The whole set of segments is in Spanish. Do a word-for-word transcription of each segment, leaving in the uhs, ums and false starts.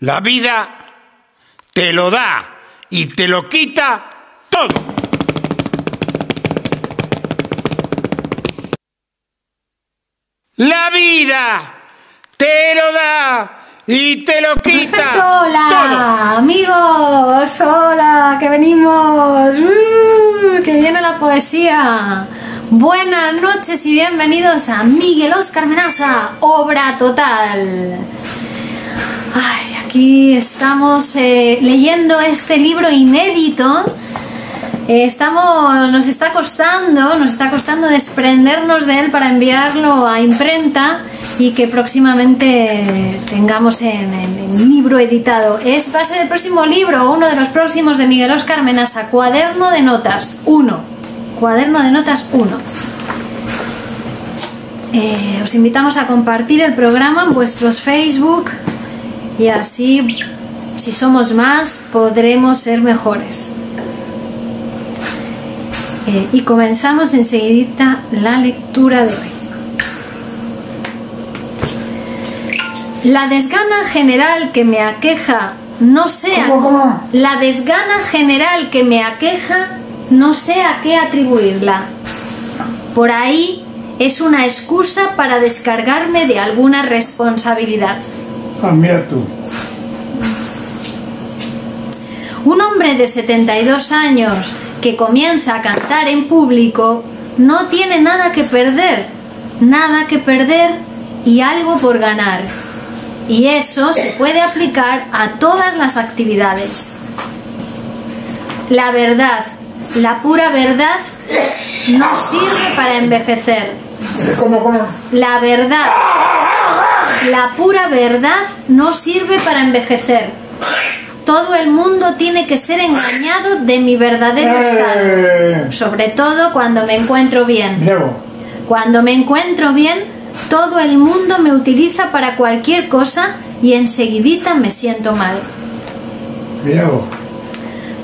La vida te lo da y te lo quita todo. La vida te lo da y te lo quita. Perfecto, hola, todo. Amigos, hola, que venimos, uh, que viene la poesía. Buenas noches y bienvenidos a Miguel Oscar Menassa, obra total. Ay, aquí estamos eh, leyendo este libro inédito. Eh, estamos, nos está costando, nos está costando desprendernos de él para enviarlo a imprenta y que próximamente tengamos en, en, en libro editado. Es, va a ser el próximo libro, uno de los próximos de Miguel Oscar Menassa, Cuaderno de Notas uno. Cuaderno de Notas uno. Eh, os invitamos a compartir el programa en vuestros Facebook. Y así, si somos más, podremos ser mejores. Eh, y comenzamos enseguidita la lectura de hoy. La desgana general que me aqueja no sea... ¿Cómo, cómo? La desgana general que me aqueja no sé a qué atribuirla. Por ahí es una excusa para descargarme de alguna responsabilidad. Ah, mira tú. Un hombre de setenta y dos años que comienza a cantar en público no tiene nada que perder, nada que perder y algo por ganar. Y eso se puede aplicar a todas las actividades. La verdad, la pura verdad, no sirve para envejecer. ¿Cómo, cómo? La verdad... La pura verdad no sirve para envejecer. Todo el mundo tiene que ser engañado de mi verdadero estado. Sobre todo cuando me encuentro bien. Cuando me encuentro bien, todo el mundo me utiliza para cualquier cosa y enseguidita me siento mal.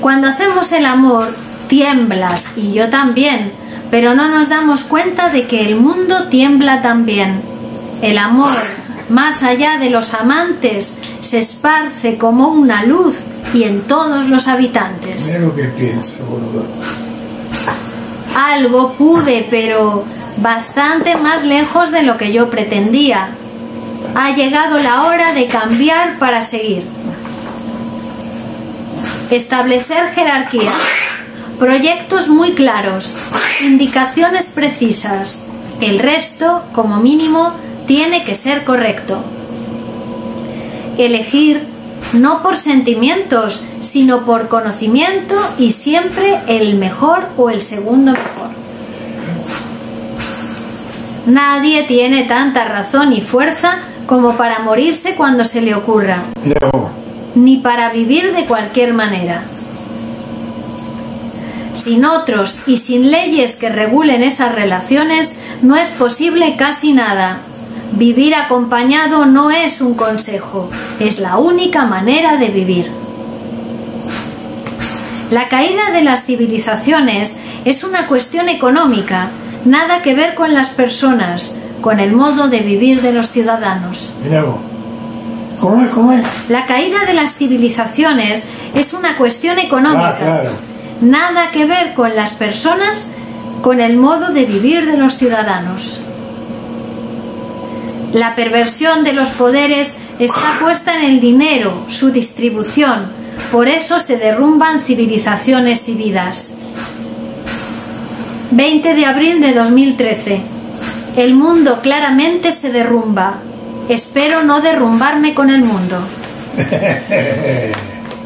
Cuando hacemos el amor, tiemblas y yo también, pero no nos damos cuenta de que el mundo tiembla también. El amor... más allá de los amantes, se esparce como una luz y en todos los habitantes. Mira lo que pienso, boludo. Algo pude, pero bastante más lejos de lo que yo pretendía. Ha llegado la hora de cambiar para seguir. Establecer jerarquías, proyectos muy claros, indicaciones precisas. El resto, como mínimo, tiene que ser correcto. Elegir no por sentimientos, sino por conocimiento y siempre el mejor o el segundo mejor. Nadie tiene tanta razón y fuerza como para morirse cuando se le ocurra. No. Ni para vivir de cualquier manera. Sin otros y sin leyes que regulen esas relaciones, no es posible casi nada. Vivir acompañado no es un consejo, es la única manera de vivir. La caída de las civilizaciones es una cuestión económica, nada que ver con las personas, con el modo de vivir de los ciudadanos. ¿Cómo es, cómo es? La caída de las civilizaciones es una cuestión económica, ah, claro. Nada que ver con las personas, con el modo de vivir de los ciudadanos. La perversión de los poderes está puesta en el dinero, su distribución. Por eso se derrumban civilizaciones y vidas. veinte de abril de dos mil trece. El mundo claramente se derrumba. Espero no derrumbarme con el mundo.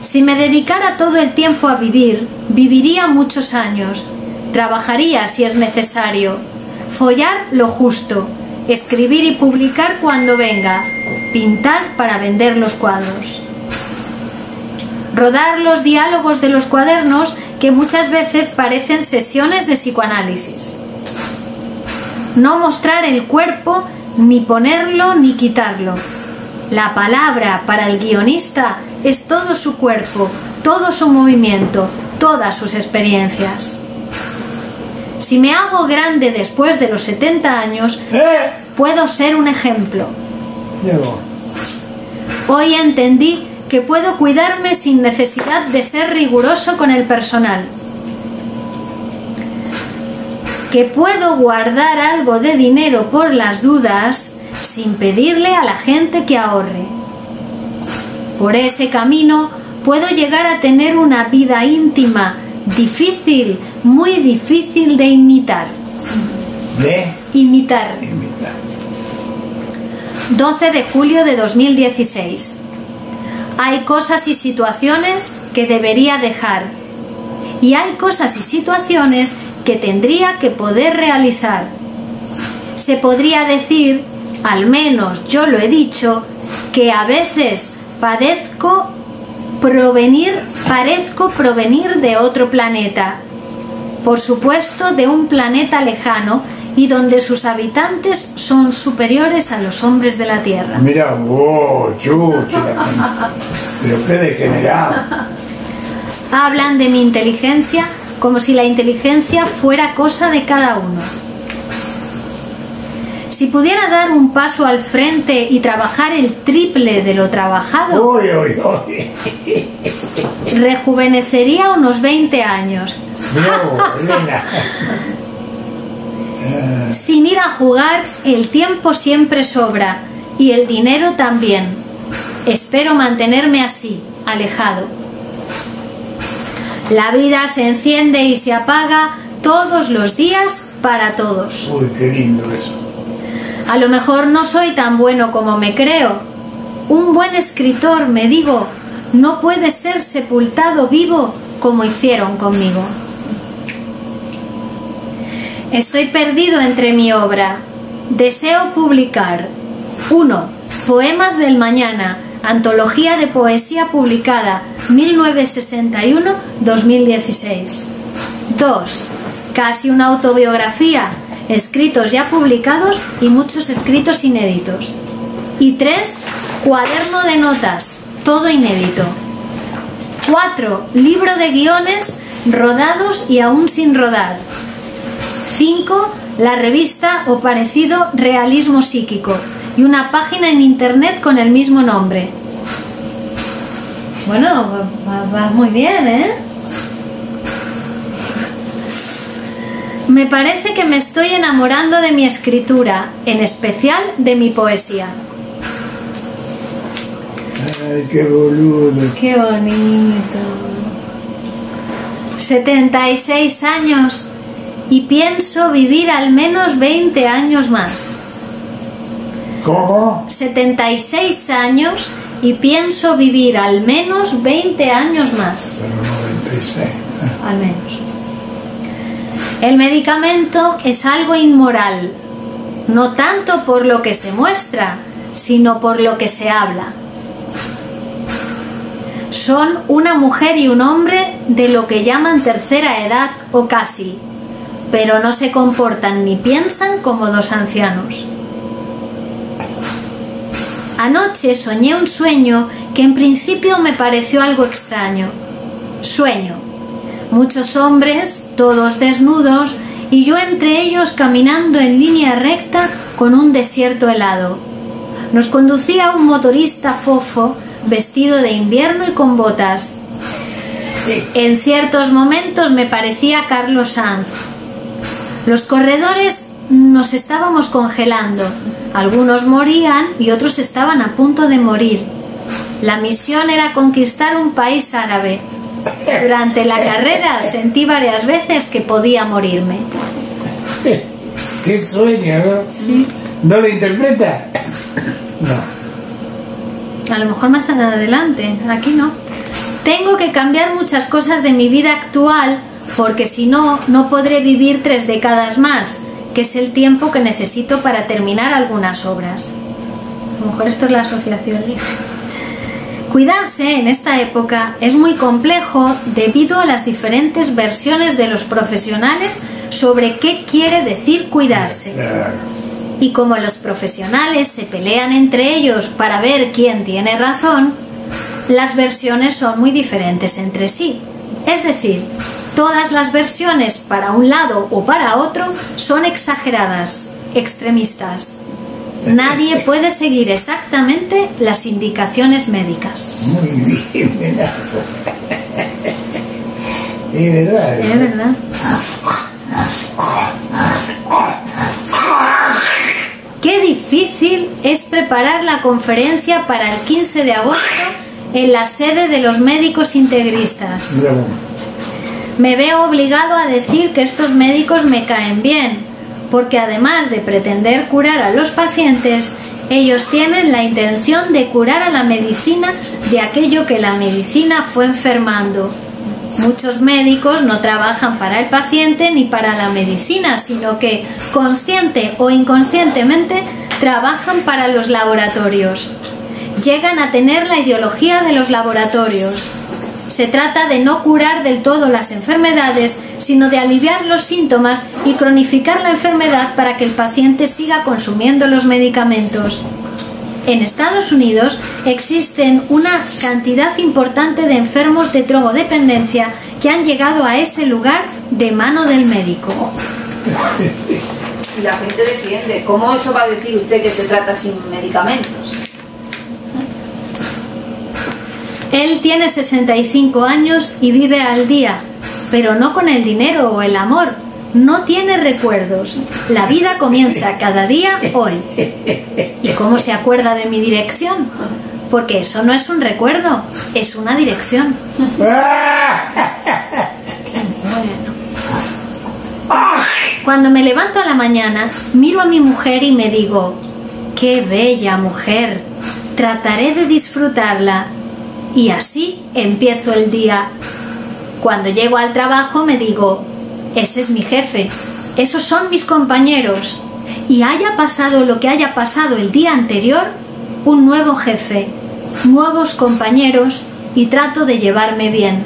Si me dedicara todo el tiempo a vivir, viviría muchos años. Trabajaría si es necesario. Follar lo justo. Escribir y publicar cuando venga, pintar para vender los cuadros, rodar los diálogos de los cuadernos que muchas veces parecen sesiones de psicoanálisis, no mostrar el cuerpo, ni ponerlo ni quitarlo. La palabra para el guionista es todo su cuerpo, todo su movimiento, todas sus experiencias. Si me hago grande después de los setenta años, ¿Eh? puedo ser un ejemplo. Llevo. Hoy entendí que puedo cuidarme sin necesidad de ser riguroso con el personal, que puedo guardar algo de dinero por las dudas sin pedirle a la gente que ahorre. Por ese camino puedo llegar a tener una vida íntima, difícil, muy difícil de imitar. ¿De? Imitar. Imitar. doce de julio de dos mil dieciséis. Hay cosas y situaciones que debería dejar, y hay cosas y situaciones que tendría que poder realizar. Se podría decir, al menos yo lo he dicho, que a veces padezco provenir, parezco provenir de otro planeta, por supuesto de un planeta lejano y donde sus habitantes son superiores a los hombres de la Tierra. Mira, wow, chucha, pero qué degenerado. Hablan de mi inteligencia como si la inteligencia fuera cosa de cada uno. Si pudiera dar un paso al frente y trabajar el triple de lo trabajado, uy, uy, uy, rejuvenecería unos veinte años. No, sin ir a jugar, el tiempo siempre sobra y el dinero también. Espero mantenerme así, alejado. La vida se enciende y se apaga todos los días para todos. Uy, qué lindo eso. A lo mejor no soy tan bueno como me creo. Un buen escritor, me digo, no puede ser sepultado vivo como hicieron conmigo. Estoy perdido entre mi obra. Deseo publicar uno. Poemas del mañana, antología de poesía publicada, mil novecientos sesenta y uno a dos mil dieciséis. dos. Casi una autobiografía, escritos ya publicados y muchos escritos inéditos. Y tres. Cuaderno de notas, todo inédito. cuatro. Libro de guiones rodados y aún sin rodar. cinco. La revista o parecido Realismo Psíquico y una página en internet con el mismo nombre. Bueno, vas muy bien, ¿eh? Me parece que me estoy enamorando de mi escritura, en especial de mi poesía. ¡Ay, qué boludo! ¡Qué bonito! setenta y seis años y pienso vivir al menos veinte años más. ¿Cómo? setenta y seis años y pienso vivir al menos veinte años más. Pero noventa y seis. Al menos. El medicamento es algo inmoral, no tanto por lo que se muestra, sino por lo que se habla. Son una mujer y un hombre de lo que llaman tercera edad o casi, pero no se comportan ni piensan como dos ancianos. Anoche soñé un sueño que en principio me pareció algo extraño. Sueño. Muchos hombres, todos desnudos, y yo entre ellos caminando en línea recta con un desierto helado. Nos conducía un motorista fofo, vestido de invierno y con botas. En ciertos momentos me parecía Carlos Sanz. Los corredores nos estábamos congelando. Algunos morían y otros estaban a punto de morir. La misión era conquistar un país árabe. Durante la carrera sentí varias veces que podía morirme. Qué sueño, ¿no? Sí. ¿No lo interpreta? No. A lo mejor más adelante, aquí no. Tengo que cambiar muchas cosas de mi vida actual, porque si no, no podré vivir tres décadas más, que es el tiempo que necesito para terminar algunas obras. A lo mejor esto es la asociación. Cuidarse en esta época es muy complejo debido a las diferentes versiones de los profesionales sobre qué quiere decir cuidarse. Y como los profesionales se pelean entre ellos para ver quién tiene razón, las versiones son muy diferentes entre sí. Es decir, todas las versiones para un lado o para otro son exageradas, extremistas. Nadie puede seguir exactamente las indicaciones médicas. Muy bien, Menassa. Es verdad. Es verdad. Qué difícil es preparar la conferencia para el quince de agosto en la sede de los médicos integristas. Bravo. Me veo obligado a decir que estos médicos me caen bien, porque además de pretender curar a los pacientes, ellos tienen la intención de curar a la medicina de aquello que la medicina fue enfermando. Muchos médicos no trabajan para el paciente ni para la medicina, sino que, consciente o inconscientemente, trabajan para los laboratorios. Llegan a tener la ideología de los laboratorios. Se trata de no curar del todo las enfermedades, sino de aliviar los síntomas y cronificar la enfermedad para que el paciente siga consumiendo los medicamentos. En Estados Unidos existen una cantidad importante de enfermos de drogodependencia que han llegado a ese lugar de mano del médico. Y la gente defiende. ¿Cómo eso va a decir usted que se trata sin medicamentos? Él tiene sesenta y cinco años y vive al día, pero no con el dinero o el amor. No tiene recuerdos. La vida comienza cada día hoy. ¿Y cómo se acuerda de mi dirección? Porque eso no es un recuerdo, es una dirección. Bueno. Cuando me levanto a la mañana, miro a mi mujer y me digo: ¡qué bella mujer! Trataré de disfrutarla. Y así empiezo el día. Cuando llego al trabajo me digo: ese es mi jefe, esos son mis compañeros. Y haya pasado lo que haya pasado el día anterior, un nuevo jefe, nuevos compañeros, y trato de llevarme bien.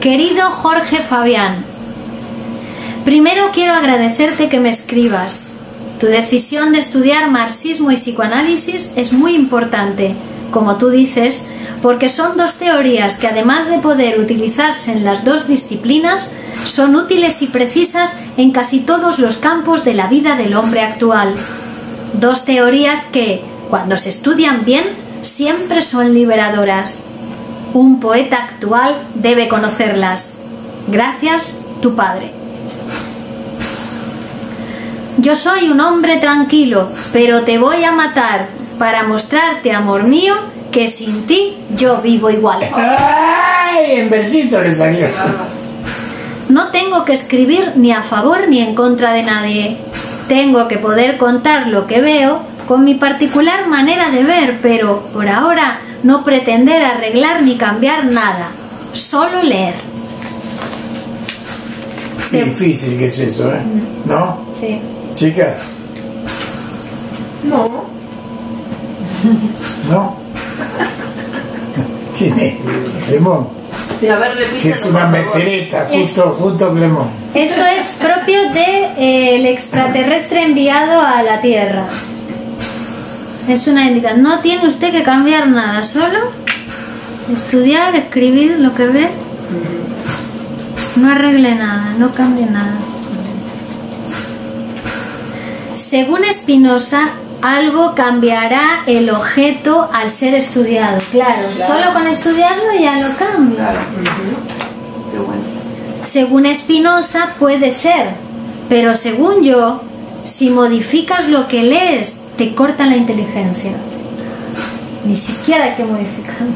Querido Jorge Fabián, primero quiero agradecerte que me escribas. Tu decisión de estudiar marxismo y psicoanálisis es muy importante, como tú dices, porque son dos teorías que, además de poder utilizarse en las dos disciplinas, son útiles y precisas en casi todos los campos de la vida del hombre actual. Dos teorías que, cuando se estudian bien, siempre son liberadoras. Un poeta actual debe conocerlas. Gracias, tu padre. Yo soy un hombre tranquilo, pero te voy a matar para mostrarte, amor mío, que sin ti yo vivo igual. ¡Ay! En versito le salió. No tengo que escribir ni a favor ni en contra de nadie. Tengo que poder contar lo que veo con mi particular manera de ver, pero por ahora no pretender arreglar ni cambiar nada. Solo leer. Qué difícil que es eso, ¿eh? ¿No? Sí. Chicas. No. ¿No? ¿Quién es? Clemón. Que es una metereta, justo, justo Clemón. Eso es propio del de, eh, extraterrestre enviado a la Tierra. Es una entidad. No tiene usted que cambiar nada, solo estudiar, escribir lo que ve. No arregle nada, no cambie nada. Según Espinosa, algo cambiará el objeto al ser estudiado. Claro, claro. Solo con estudiarlo ya lo cambia. Claro. Uh-huh. Qué bueno. Según Espinosa puede ser, pero según yo, si modificas lo que lees, te corta la inteligencia. Ni siquiera hay que modificarlo.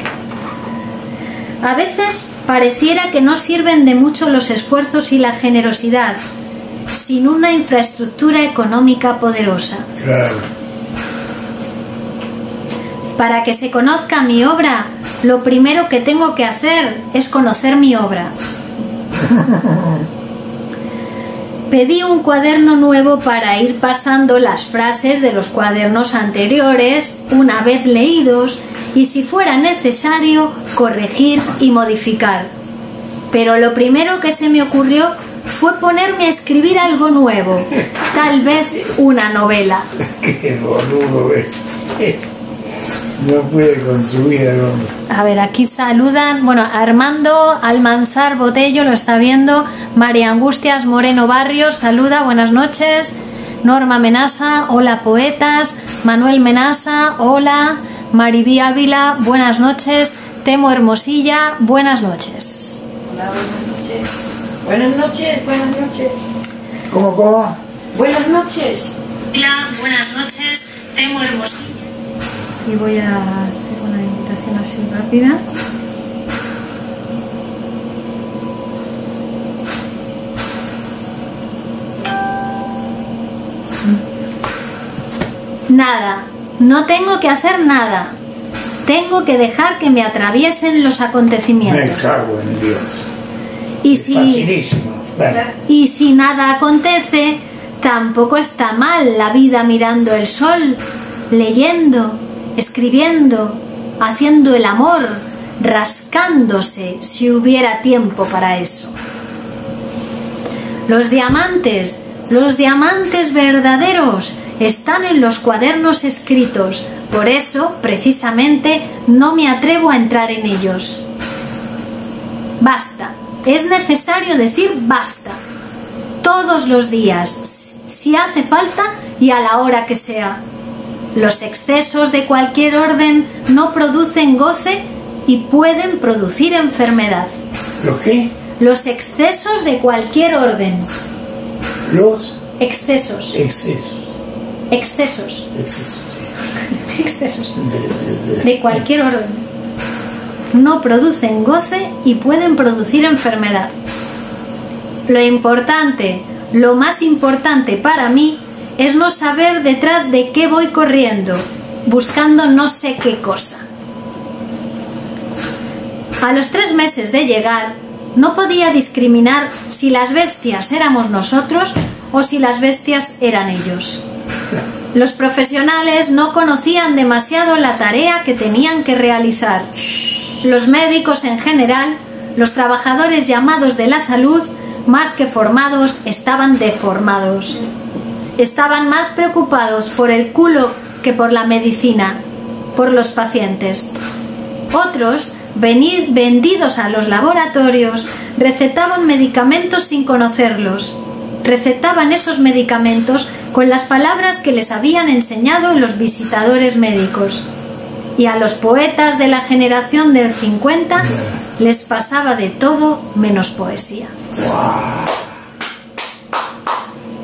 A veces pareciera que no sirven de mucho los esfuerzos y la generosidad sin una infraestructura económica poderosa. Claro. Para que se conozca mi obra, lo primero que tengo que hacer es conocer mi obra. Pedí un cuaderno nuevo para ir pasando las frases de los cuadernos anteriores una vez leídos y, si fuera necesario, corregir y modificar. Pero lo primero que se me ocurrió fue ponerme a escribir algo nuevo, tal vez una novela. ¡Qué boludo! ¿Eh? No puede con su vida, hombre. A ver, aquí saludan, bueno, Armando Almanzar Botello lo está viendo, María Angustias Moreno Barrios saluda, buenas noches. Norma Menassa, hola poetas. Manuel Menassa, hola. Maribí Ávila, buenas noches. Temo Hermosilla, buenas noches. Hola, buenas noches. Buenas noches, buenas noches. ¿Cómo, cómo? Buenas noches. Hola, buenas noches. Temo Hermosilla. Y voy a hacer una invitación así rápida. Nada, no tengo que hacer nada. Tengo que dejar que me atraviesen los acontecimientos. Me cago en Dios. Y si, bueno. y si nada acontece, tampoco está mal la vida mirando el sol, leyendo, escribiendo, haciendo el amor, rascándose si hubiera tiempo para eso. Los diamantes, los diamantes verdaderos, están en los cuadernos escritos, por eso, precisamente, no me atrevo a entrar en ellos. Basta, es necesario decir basta, todos los días, si hace falta y a la hora que sea. Los excesos de cualquier orden no producen goce y pueden producir enfermedad. ¿Lo qué? Los excesos de cualquier orden. Los excesos. Excesos. Excesos. Excesos. Excesos. De, de, de, de cualquier orden. No producen goce y pueden producir enfermedad. Lo importante, lo más importante para mí, es no saber detrás de qué voy corriendo, buscando no sé qué cosa. A los tres meses de llegar, no podía discriminar si las bestias éramos nosotros o si las bestias eran ellos. Los profesionales no conocían demasiado la tarea que tenían que realizar. Los médicos en general, los trabajadores llamados de la salud, más que formados, estaban deformados. Estaban más preocupados por el culo que por la medicina, por los pacientes. Otros, vendidos a los laboratorios, recetaban medicamentos sin conocerlos. Recetaban esos medicamentos con las palabras que les habían enseñado los visitadores médicos. Y a los poetas de la generación del cincuenta les pasaba de todo menos poesía. Wow.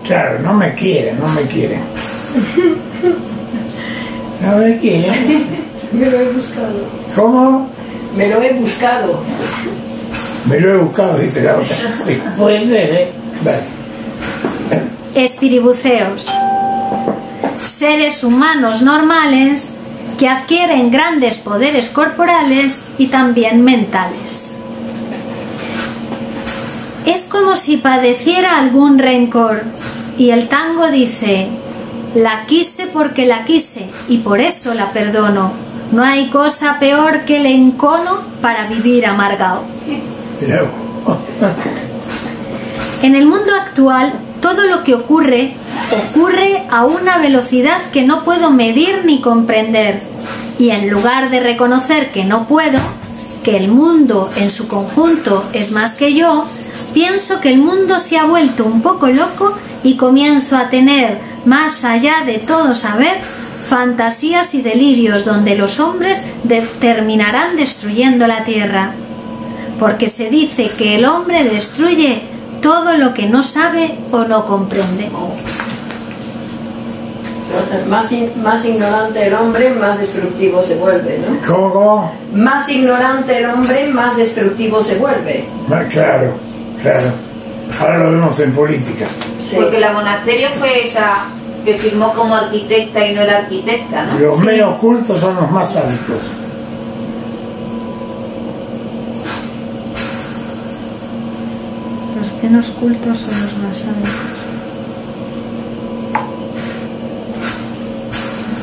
Claro, no me quieren, no me quieren. No me quieren. Me lo he buscado. ¿Cómo? Me lo he buscado. Me lo he buscado, dice la otra. Sí, puede ser, ¿eh? Vale. Espiribuceos. Seres humanos normales que adquieren grandes poderes corporales y también mentales. Es como si padeciera algún rencor y el tango dice: la quise porque la quise y por eso la perdono. No hay cosa peor que el encono para vivir amargado. En el mundo actual, todo lo que ocurre, ocurre a una velocidad que no puedo medir ni comprender. Y en lugar de reconocer que no puedo, que el mundo en su conjunto es más que yo, pienso que el mundo se ha vuelto un poco loco y comienzo a tener, más allá de todo saber, fantasías y delirios donde los hombres terminarán destruyendo la tierra. Porque se dice que el hombre destruye todo lo que no sabe o no comprende. Más, in, más ignorante el hombre, más destructivo se vuelve, ¿no? ¿Cómo, cómo? Más ignorante el hombre, más destructivo se vuelve. Ah, claro, claro. Ahora lo vemos en política. Sí. Porque la Monasterio fue esa que firmó como arquitecta y no era arquitecta, ¿no? Los sí. menos cultos son los más santos. Los menos cultos son los más sabios.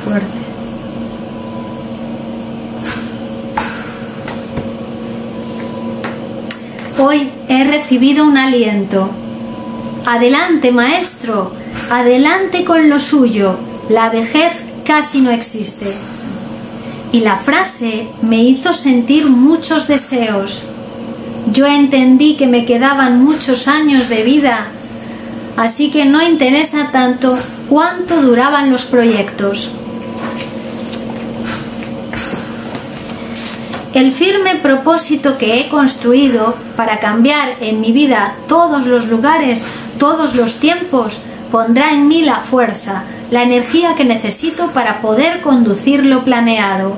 Fuerte. Hoy he recibido un aliento. Adelante, maestro. Adelante con lo suyo. La vejez casi no existe. Y la frase me hizo sentir muchos deseos. Yo entendí que me quedaban muchos años de vida, así que no interesa tanto cuánto duraban los proyectos. El firme propósito que he construido para cambiar en mi vida todos los lugares, todos los tiempos, pondrá en mí la fuerza, la energía que necesito para poder conducir lo planeado.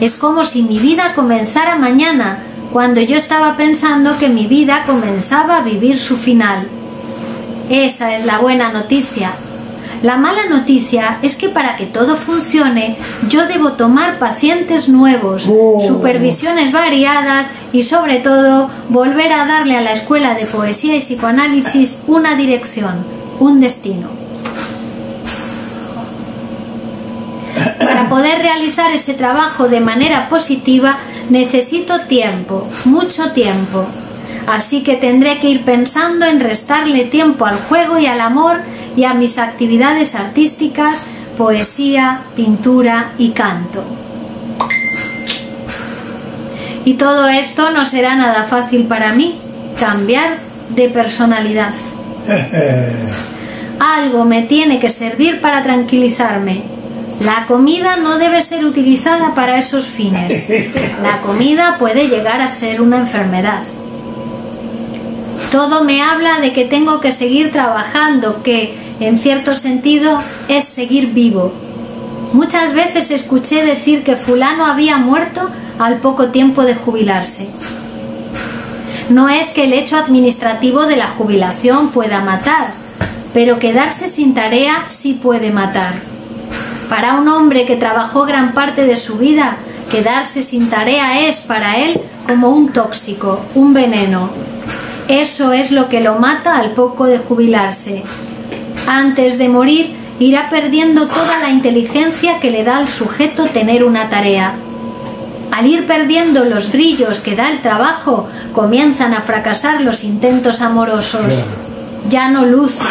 Es como si mi vida comenzara mañana, cuando yo estaba pensando que mi vida comenzaba a vivir su final. Esa es la buena noticia. La mala noticia es que para que todo funcione, yo debo tomar pacientes nuevos, oh. supervisiones variadas y, sobre todo, volver a darle a la escuela de poesía y psicoanálisis una dirección, un destino. Para poder realizar ese trabajo de manera positiva, necesito tiempo, mucho tiempo. Así que tendré que ir pensando en restarle tiempo al juego y al amor y a mis actividades artísticas, poesía, pintura y canto. Y todo esto no será nada fácil para mí, cambiar de personalidad. Algo me tiene que servir para tranquilizarme. La comida no debe ser utilizada para esos fines. La comida puede llegar a ser una enfermedad. Todo me habla de que tengo que seguir trabajando, que, en cierto sentido, es seguir vivo. Muchas veces escuché decir que fulano había muerto al poco tiempo de jubilarse. No es que el hecho administrativo de la jubilación pueda matar, pero quedarse sin tarea sí puede matar. Para un hombre que trabajó gran parte de su vida, quedarse sin tarea es para él como un tóxico, un veneno. Eso es lo que lo mata al poco de jubilarse. Antes de morir, irá perdiendo toda la inteligencia que le da al sujeto tener una tarea. Al ir perdiendo los brillos que da el trabajo, comienzan a fracasar los intentos amorosos. Ya no luce,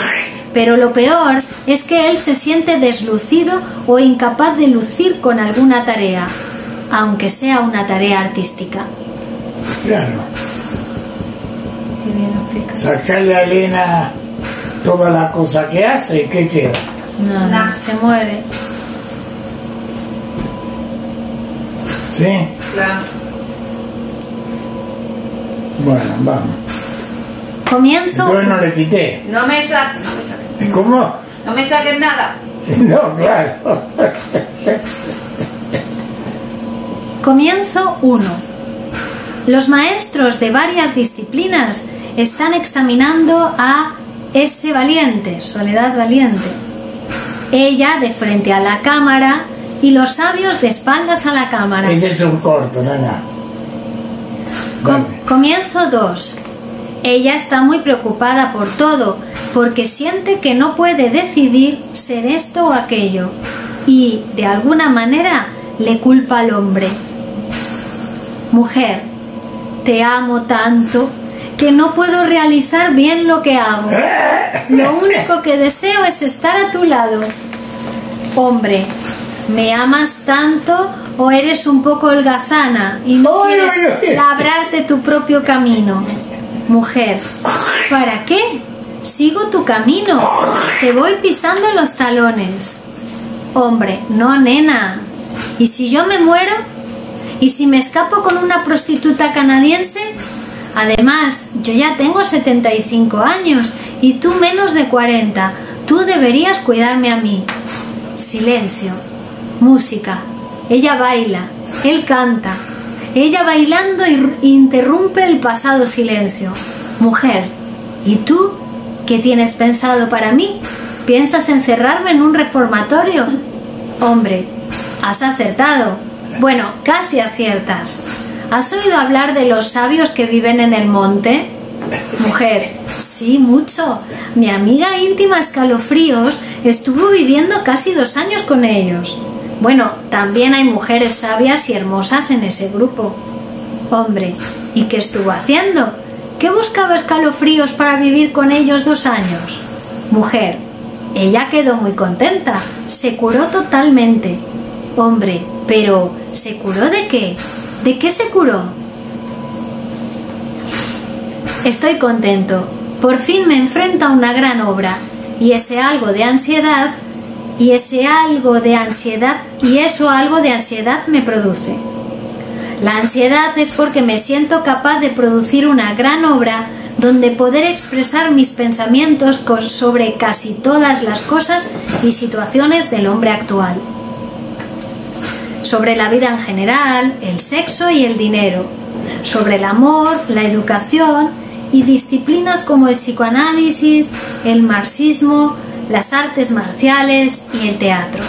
pero lo peor es que él se siente deslucido o incapaz de lucir con alguna tarea, aunque sea una tarea artística. Claro. Sacarle a Elena toda la cosa que hace, ¿qué queda? Nada, no, se muere. ¿Sí? Claro. Bueno, vamos. ¿Comienzo? Entonces no le quité. No me saques. No ¿Cómo? No me saques nada. No, claro. Comienzo uno. Los maestros de varias disciplinas están examinando a S. Valiente, Soledad Valiente. Ella de frente a la cámara y los sabios de espaldas a la cámara. Ese es un corto, nana. Com comienzo dos. Ella está muy preocupada por todo, porque siente que no puede decidir ser esto o aquello. Y, de alguna manera, le culpa al hombre. Mujer, te amo tanto que no puedo realizar bien lo que hago. Lo único que deseo es estar a tu lado. Hombre, ¿me amas tanto o eres un poco holgazana y no quieres labrarte tu propio camino? Mujer, ¿para qué? Sigo tu camino. Te voy pisando los talones. Hombre, no, nena. ¿Y si yo me muero? ¿Y si me escapo con una prostituta canadiense? Además, yo ya tengo setenta y cinco años y tú menos de cuarenta. Tú deberías cuidarme a mí. Silencio. Música. Ella baila. Él canta. Ella bailando interrumpe el pasado silencio. Mujer, ¿y tú? ¿Qué tienes pensado para mí? ¿Piensas encerrarme en un reformatorio? Hombre, has acertado. Bueno, casi aciertas. ¿Has oído hablar de los sabios que viven en el monte? Mujer, sí, mucho. Mi amiga íntima Escalofríos estuvo viviendo casi dos años con ellos. Bueno, también hay mujeres sabias y hermosas en ese grupo. Hombre, ¿y qué estuvo haciendo? ¿Qué buscaba Escalofríos para vivir con ellos dos años? Mujer, ella quedó muy contenta. Se curó totalmente. Hombre, pero ¿se curó de qué? ¿De qué se curó? Estoy contento. Por fin me enfrento a una gran obra. Y ese algo de ansiedad... Y ese algo de ansiedad... Y eso algo de ansiedad me produce. La ansiedad es porque me siento capaz de producir una gran obra donde poder expresar mis pensamientos sobre casi todas las cosas y situaciones del hombre actual. Sobre la vida en general, el sexo y el dinero. Sobre el amor, la educación y disciplinas como el psicoanálisis, el marxismo, las artes marciales y el teatro.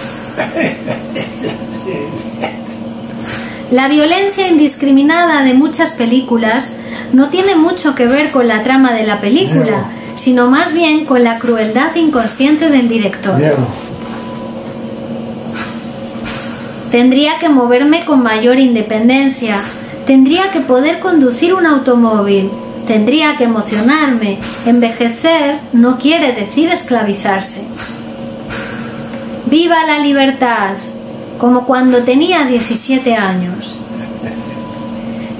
La violencia indiscriminada de muchas películas no tiene mucho que ver con la trama de la película, sino más bien con la crueldad inconsciente del director. Tendría que moverme con mayor independencia, tendría que poder conducir un automóvil, tendría que emocionarme. Envejecer no quiere decir esclavizarse. ¡Viva la libertad! Como cuando tenía diecisiete años.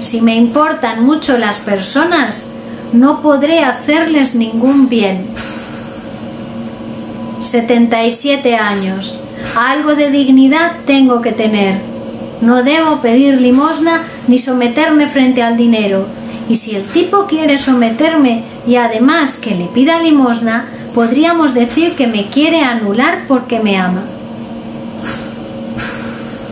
Si me importan mucho las personas, no podré hacerles ningún bien. setenta y siete años. Algo de dignidad tengo que tener. No debo pedir limosna ni someterme frente al dinero. Y si el tipo quiere someterme y además que le pida limosna, podríamos decir que me quiere anular porque me ama.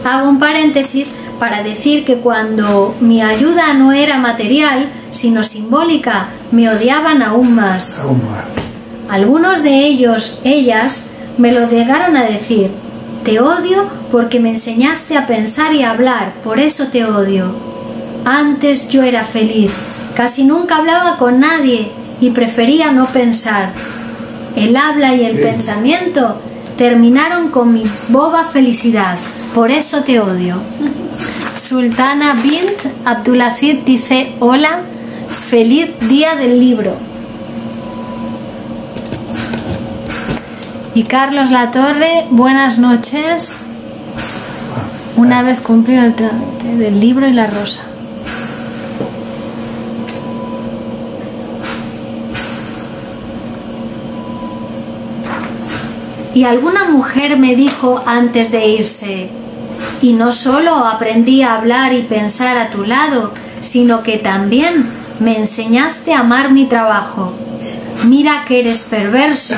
Hago un paréntesis para decir que cuando mi ayuda no era material, sino simbólica, me odiaban aún más. Algunos de ellos, ellas, me lo llegaron a decir. Te odio porque me enseñaste a pensar y a hablar, por eso te odio. Antes yo era feliz, casi nunca hablaba con nadie y prefería no pensar. El habla y el pensamiento terminaron con mi boba felicidad. Por eso te odio. Sultana Bint Abdulaziz dice: hola, feliz día del libro. Y Carlos Latorre, buenas noches. Una vez cumplido el trámite del libro y la rosa. Y alguna mujer me dijo antes de irse: y no solo aprendí a hablar y pensar a tu lado, sino que también me enseñaste a amar mi trabajo. Mira que eres perverso.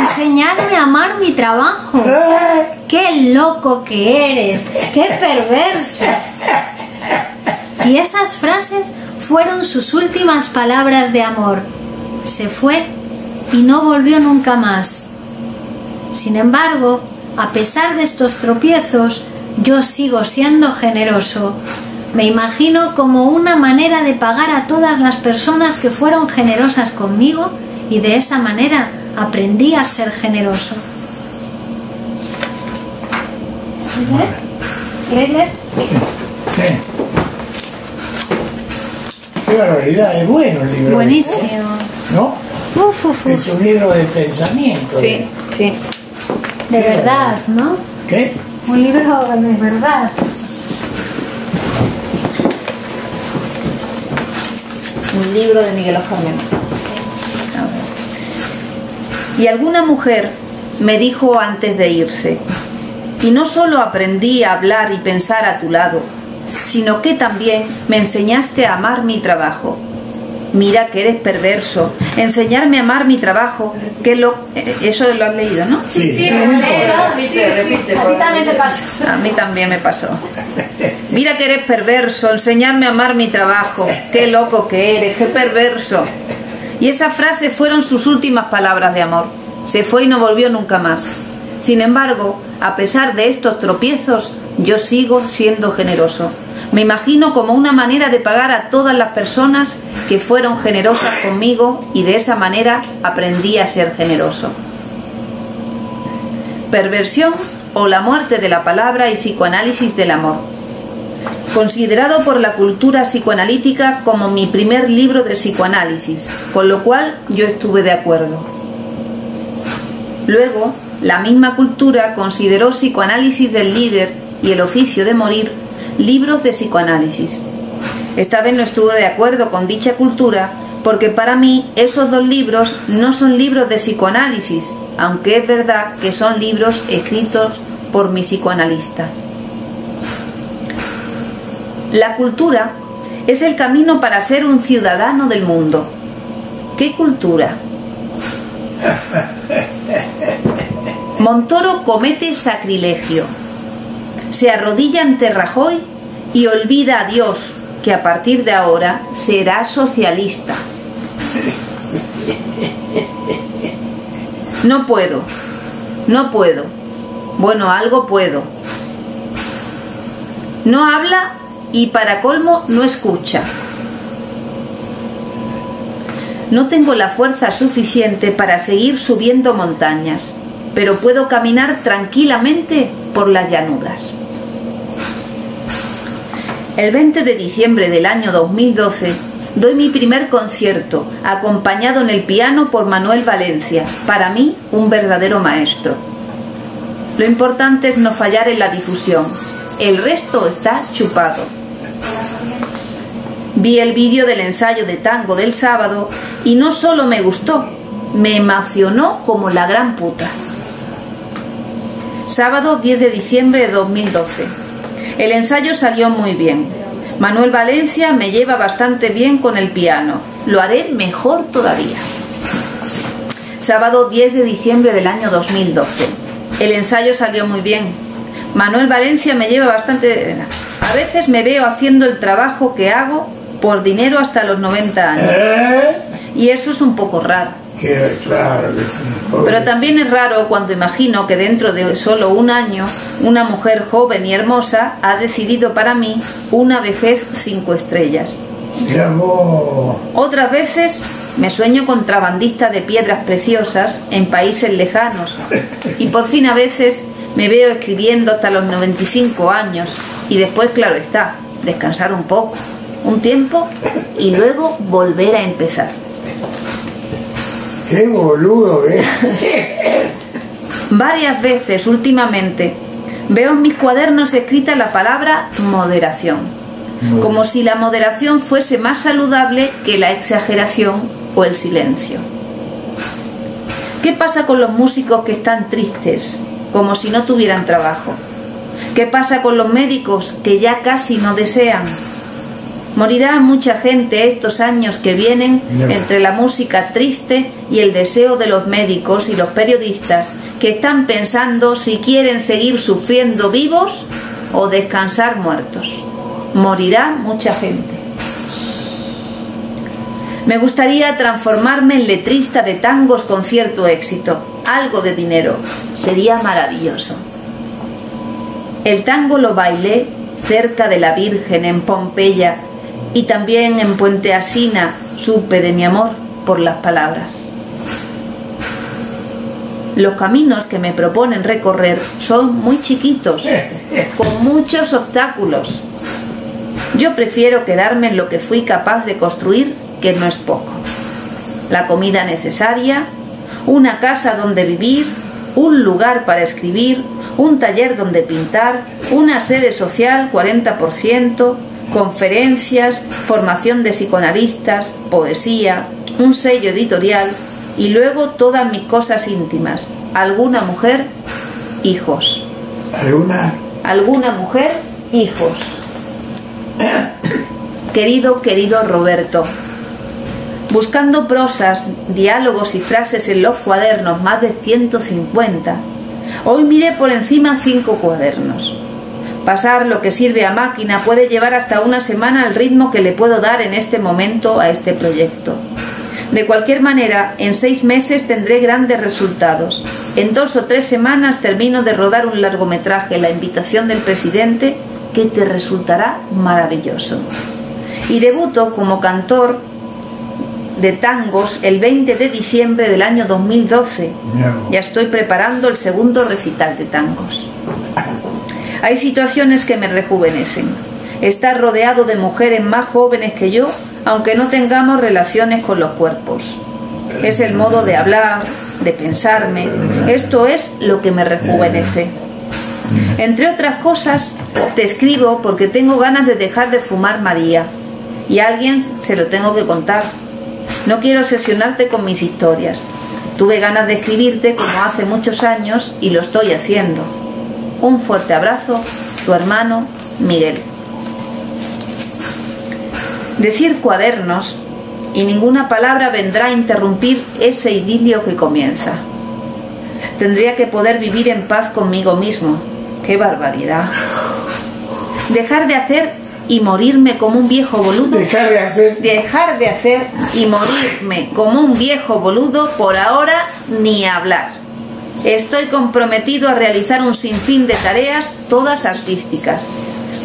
Enseñarme a amar mi trabajo. ¡Qué loco que eres! ¡Qué perverso! Y esas frases fueron sus últimas palabras de amor. Se fue y no volvió nunca más. Sin embargo, a pesar de estos tropiezos, yo sigo siendo generoso. Me imagino como una manera de pagar a todas las personas que fueron generosas conmigo, y de esa manera aprendí a ser generoso. ¿Quieres leer? Sí. Qué barbaridad, es bueno el libro. Buenísimo. ¿No? Uf, uf, uf. Es un libro de pensamiento. Sí, sí. De verdad, ¿no? ¿Qué? Un libro de verdad. Un libro de Miguel Oscar Menassa. Y alguna mujer me dijo antes de irse: y no solo aprendí a hablar y pensar a tu lado, sino que también me enseñaste a amar mi trabajo. Mira que eres perverso. Enseñarme a amar mi trabajo. Que lo... Eso lo has leído, ¿no? Sí, sí, lo he leído. Repite, repite. A ti también te pasó. A mí también me pasó. Mira que eres perverso. Enseñarme a amar mi trabajo. Qué loco que eres, qué perverso. Y esas frases fueron sus últimas palabras de amor. Se fue y no volvió nunca más. Sin embargo, a pesar de estos tropiezos, yo sigo siendo generoso. Me imagino como una manera de pagar a todas las personas que fueron generosas conmigo, y de esa manera aprendí a ser generoso. Perversión o la muerte de la palabra y psicoanálisis del amor. Considerado por la cultura psicoanalítica como mi primer libro de psicoanálisis, con lo cual yo estuve de acuerdo. Luego, la misma cultura consideró Psicoanálisis del líder y El oficio de morir libros de psicoanálisis. Esta vez no estuve de acuerdo con dicha cultura, porque para mí esos dos libros no son libros de psicoanálisis, aunque es verdad que son libros escritos por mi psicoanalista. La cultura es el camino para ser un ciudadano del mundo. ¿Qué cultura? Montoro comete sacrilegio. Se arrodilla ante Rajoy y olvida a Dios, que a partir de ahora será socialista. No puedo, no puedo. Bueno, algo puedo. No habla y para colmo no escucha. No tengo la fuerza suficiente para seguir subiendo montañas, pero puedo caminar tranquilamente por las llanuras. El veinte de diciembre del año dos mil doce doy mi primer concierto, acompañado en el piano por Manuel Valencia, para mí un verdadero maestro. Lo importante es no fallar en la difusión, el resto está chupado. Vi el vídeo del ensayo de tango del sábado y no solo me gustó, me emocionó como la gran puta. Sábado diez de diciembre de dos mil doce. El ensayo salió muy bien. Manuel Valencia me lleva bastante bien con el piano. Lo haré mejor todavía. Sábado diez de diciembre del año dos mil doce. El ensayo salió muy bien. Manuel Valencia me lleva bastante... A veces me veo haciendo el trabajo que hago por dinero hasta los noventa años. ¿Eh? Y eso es un poco raro. Qué claro, pero también es raro cuando imagino que dentro de solo un año una mujer joven y hermosa ha decidido para mí una vejez cinco estrellas. Otras veces me sueño contrabandista de piedras preciosas en países lejanos y por fin a veces me veo escribiendo hasta los noventa y cinco años y después, claro está, descansar un poco, un tiempo y luego volver a empezar. ¡Qué boludo, eh! Varias veces últimamente veo en mis cuadernos escrita la palabra moderación, como si la moderación fuese más saludable que la exageración o el silencio. ¿Qué pasa con los músicos que están tristes, como si no tuvieran trabajo? ¿Qué pasa con los médicos que ya casi no desean? Morirá mucha gente estos años que vienen entre la música triste y el deseo de los médicos y los periodistas que están pensando si quieren seguir sufriendo vivos o descansar muertos. Morirá mucha gente. Me gustaría transformarme en letrista de tangos con cierto éxito, algo de dinero. Sería maravilloso. El tango lo bailé cerca de la Virgen en Pompeya. Y también en Puente Asina supe de mi amor por las palabras. Los caminos que me proponen recorrer son muy chiquitos, con muchos obstáculos. Yo prefiero quedarme en lo que fui capaz de construir, que no es poco. La comida necesaria, una casa donde vivir, un lugar para escribir, un taller donde pintar, una sede social cuarenta por ciento... conferencias, formación de psicoanalistas, poesía, un sello editorial y luego todas mis cosas íntimas. Alguna mujer, hijos. ¿Alguna? Alguna mujer, hijos. Querido, querido Roberto, buscando prosas, diálogos y frases en los cuadernos, más de ciento cincuenta, hoy miré por encima cinco cuadernos. Pasar lo que sirve a máquina puede llevar hasta una semana al ritmo que le puedo dar en este momento a este proyecto. De cualquier manera, en seis meses tendré grandes resultados. En dos o tres semanas termino de rodar un largometraje, La invitación del presidente, que te resultará maravilloso. Y debuto como cantor de tangos el veinte de diciembre del año dos mil doce. Ya estoy preparando el segundo recital de tangos. Hay situaciones que me rejuvenecen. Estar rodeado de mujeres más jóvenes que yo, aunque no tengamos relaciones con los cuerpos. Es el modo de hablar, de pensarme. Esto es lo que me rejuvenece. Entre otras cosas, te escribo porque tengo ganas de dejar de fumar María. y a alguien se lo tengo que contar. No quiero obsesionarte con mis historias. Tuve ganas de escribirte como hace muchos años y lo estoy haciendo. Un fuerte abrazo, tu hermano Miguel. Decir cuadernos y ninguna palabra vendrá a interrumpir ese idilio que comienza. Tendría que poder vivir en paz conmigo mismo. ¡Qué barbaridad! Dejar de hacer y morirme como un viejo boludo. Dejar de hacer. Dejar de hacer y morirme como un viejo boludo, por ahora ni hablar. Estoy comprometido a realizar un sinfín de tareas, todas artísticas.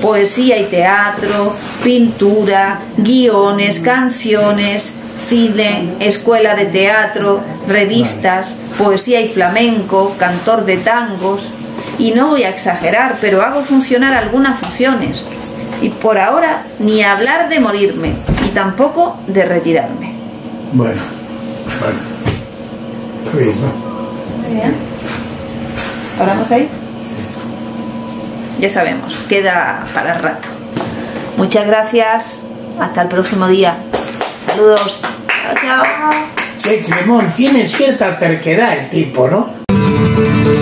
Poesía y teatro, pintura, guiones, canciones, cine, escuela de teatro, revistas, poesía y flamenco, cantor de tangos. Y no voy a exagerar, pero hago funcionar algunas funciones. Y por ahora ni hablar de morirme y tampoco de retirarme. Bueno, bueno. Está bien, ¿no? Muy bien. ¿Hablamos ahí? Ya sabemos, queda para el rato. Muchas gracias. Hasta el próximo día. Saludos. Chao, chao. Che, Clemón, tiene cierta terquedad el tipo, ¿no?